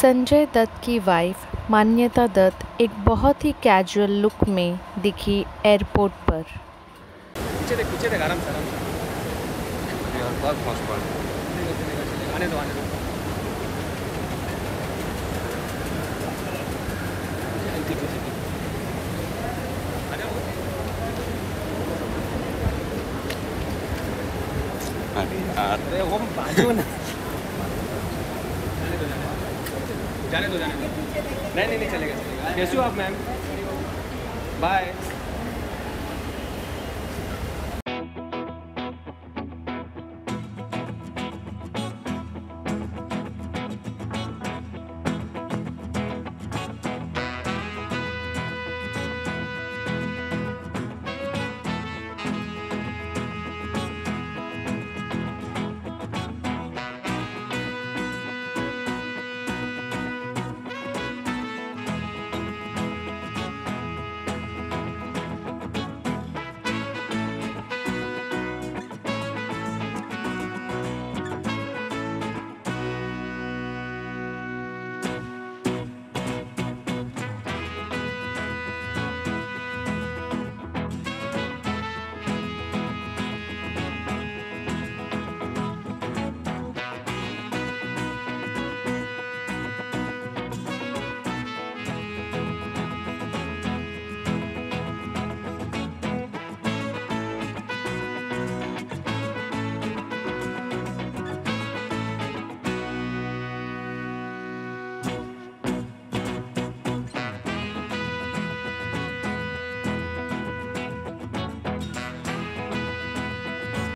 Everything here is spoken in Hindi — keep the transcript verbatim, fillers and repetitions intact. संजय दत्त की वाइफ मान्यता दत्त एक बहुत ही कैजुअल लुक में दिखी एयरपोर्ट पर। पीछे देख, पीछे देख, आराम से, आराम से। यार बात पहुंच पाए। आने दो, आने दो। अरे वो बाजू ना, जाने दो जाने दो, नहीं नहीं नहीं चलेगा चलेगा। कैसी हो आप मैम? बाय।